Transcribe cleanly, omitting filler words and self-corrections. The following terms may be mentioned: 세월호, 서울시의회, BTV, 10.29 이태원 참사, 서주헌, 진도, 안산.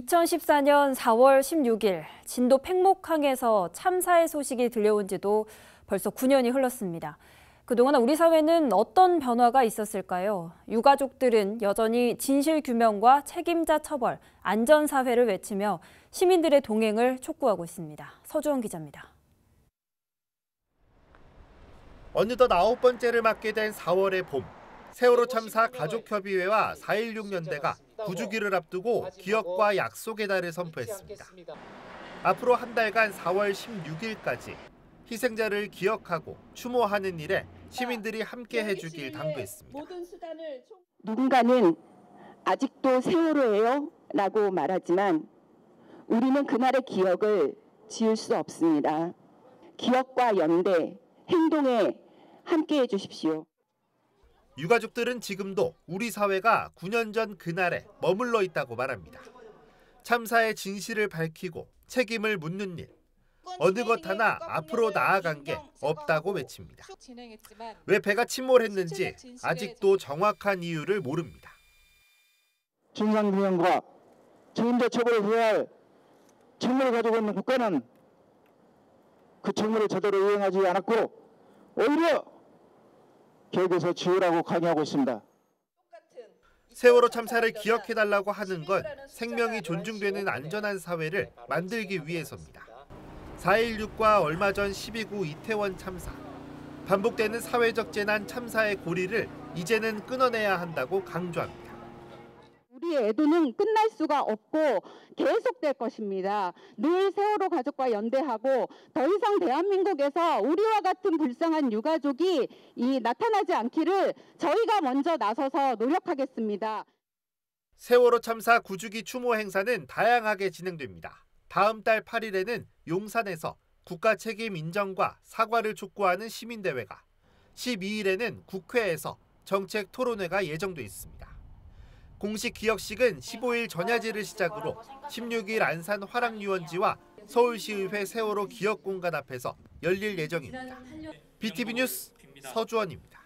2014년 4월 16일 진도 팽목항에서 참사의 소식이 들려온 지도 벌써 9년이 흘렀습니다. 그동안 우리 사회는 어떤 변화가 있었을까요? 유가족들은 여전히 진실규명과 책임자 처벌, 안전사회를 외치며 시민들의 동행을 촉구하고 있습니다. 서주헌 기자입니다. 어느덧 9번째를 맞게 된 4월의 봄. 세월호 참사 가족협의회와 4.16연대가 9주기를 앞두고 기억과 약속의 달을 선포했습니다. 앞으로 한 달간 4월 16일까지 희생자를 기억하고 추모하는 일에 시민들이 함께 해주길 당부했습니다. 누군가는 아직도 세월호예요 라고 말하지만 우리는 그날의 기억을 지울 수 없습니다. 기억과 연대, 행동에 함께해 주십시오. 유가족들은 지금도 우리 사회가 9년 전 그날에 머물러 있다고 말합니다. 참사의 진실을 밝히고 책임을 묻는 일. 어느 것 하나 앞으로 나아간 게 없다고 외칩니다. 왜 배가 침몰했는지 아직도 정확한 이유를 모릅니다. 진상규명과 책임자 처벌을 해야 할 책무를 가지고 있는 국가는 그 책무를 제대로 이행하지 않았고 오히려 계획에서 지우라고 강요하고 있습니다. 세월호 참사를 기억해달라고 하는 건 생명이 존중되는 안전한 사회를 만들기 위해서입니다. 4.16과 얼마 전 10.29 이태원 참사. 반복되는 사회적 재난 참사의 고리를 이제는 끊어내야 한다고 강조합니다. 우리의 애도는 끝날 수가 없고 계속될 것입니다. 늘 세월호 가족과 연대하고 더 이상 대한민국에서 우리와 같은 불쌍한 유가족이 나타나지 않기를 저희가 먼저 나서서 노력하겠습니다. 세월호 참사 9주기 추모 행사는 다양하게 진행됩니다. 다음 달 8일에는 용산에서 국가 책임 인정과 사과를 촉구하는 시민대회가, 12일에는 국회에서 정책 토론회가 예정돼 있습니다. 공식 기억식은 15일 전야제를 시작으로 16일 안산 화랑유원지와 서울시의회 세월호 기억공간 앞에서 열릴 예정입니다. BTV 뉴스 서주헌입니다.